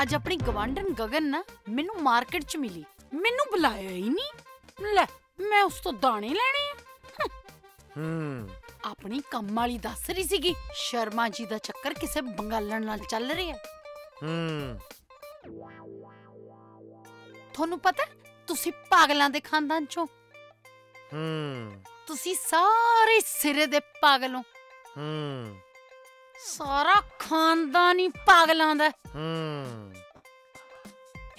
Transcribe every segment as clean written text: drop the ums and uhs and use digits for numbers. अज अपनी गवांडन गगन ना मेनू मार्केट च मिली, मेनू बुलाया ही नहीं। ले मैं उस तो दाने लेने अपनी कम वाली दस रही सीगी शर्मा जी दा चक्कर किसे बंगालन नाल चल रहा है। थोनू पता तुसी पागलों दे खानदान चो, तुसी सारे सिरे दे पागलों, सारा खानदान ही पागलों दा।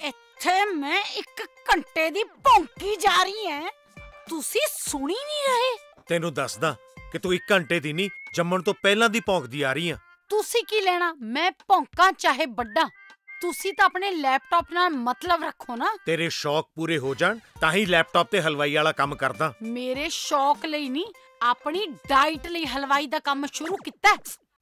इत्थे मैं एक घंटे दी भौंकी जा रही है, तुसी सुनी नहीं रहे। तेनू दसदा कि तू एक घंटे दी नहीं जम्मण तो पहला दी भौंकदी आ रही है। तुसी की लेना, मैं भौंका चाहे बड़ा, तुसी तो अपने लैपटॉप नाल मतलब रखो ना। तेरे शौक पूरे हो जान तां ही लैपटॉप ते हलवाई वाला काम करदा। मेरे शौक लई नहीं, अपनी डाइट लई हलवाई दा काम शुरू कीता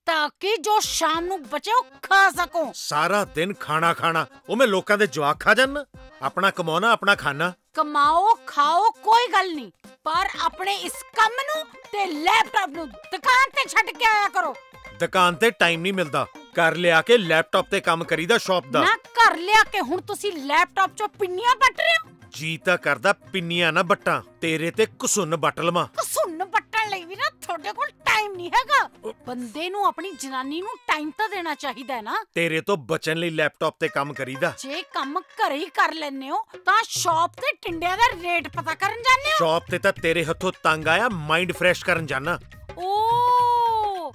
ताकि जो शाम नू बचे ओ खा सको। सारा दिन खाना खाना, ओ मैं लोकां दे जवाक खा जाना। अपना कमाना अपना खाना, कमाओ खाओ कोई गल नहीं, पर अपने इस काम नू ते लैपटॉप नू दुकान ते छड के आया करो। दुकान ते टाइम नहीं मिलदा, घर लिया के लैपटॉप ते काम करीदा। शॉप दा ना घर लिया के हुण तुसी लैपटॉप चो पिन्नियां बट रहे हो। जी ता करदा पिन्नियां ना बट्टां, तेरे ते कुसुन बट लवां। कुसुन बट्टण लई वी ना थोड़े कोल टाइम नहीं हैगा। बंदे नू अपनी जनानी नू टाइम ता देना चाहीदा है ना। तेरे तो बचन लई लैपटॉप ते काम करीदा। जे काम घरे ही कर लैंदे हो तां शॉप ते टिंडियां दा रेट पता करन जांदे हो। शॉप ते तां तेरे हत्थों तंग आया, माइंड फ्रेश करन जाना।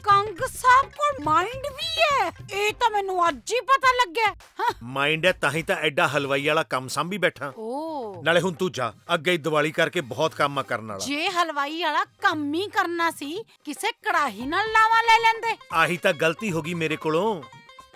कंग साहब को माइंड भी है, ये तो मैनू आज ही पता लग गया। हाँ? माइंड है ताही ता एडा हलवाई वाला काम सांभी बैठा। नाले हुन तू जा, अगे दिवाली करके बहुत काम करना। जे हलवाई वाला काम ही करना सी किसे कड़ाही नाल लावा ले लेंदे। आही ता गलती होगी मेरे कोलों।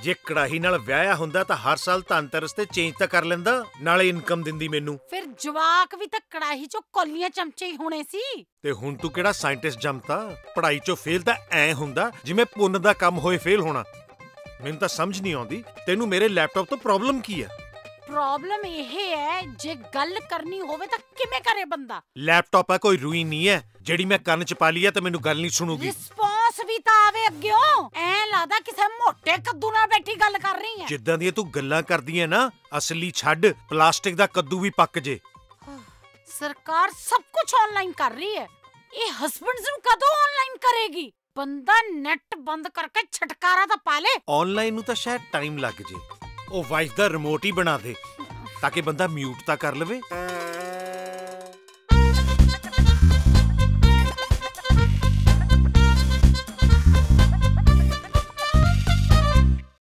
जे कड़ाही नाल व्याया हुंदा ता हर साल धनतेरस ते चेंज ता कर लेंदा, नाले इनकम दिंदी मेनू। फिर जवाक भी ता कड़ाही चो कोलियां चमचे ही होने सी। ते हुन तू केड़ा साइंटिस्ट जमता, पढ़ाई चो फेल ता ऐ हुंदा जिवें पुन्न दा काम होए फेल होना। मैनू ता समझ नहीं आउंदी तेनू मेरे लैपटॉप तो प्रॉब्लम की है। प्रॉब्लम यह है जे गल करनी होवे ता किवें करे बंदा। लैपटॉप है कोई रूई नहीं है जेड़ी मैं कन्न च पा लिया ते मैनू गल नहीं सुणूगी। भी तावे अग्यो ऐ लादा किसे मोटे कद्दू ना बैठी गल कर रही है। जिद्दां दी तू गल्लां करदी है ना, असली छड़ प्लास्टिक दा कद्दू भी पक जे। सरकार सब कुछ ऑनलाइन कर रही है, ये हस्बैंड्स नू कदों ऑनलाइन करेगी। बंदा नेट बंद करके छटकारा ता पा ले। ऑनलाइन नू ता शायद टाइम लग जे, ओ वाइफ दा रिमोट ही बना दे ताकि बंदा म्यूट ता कर लवे।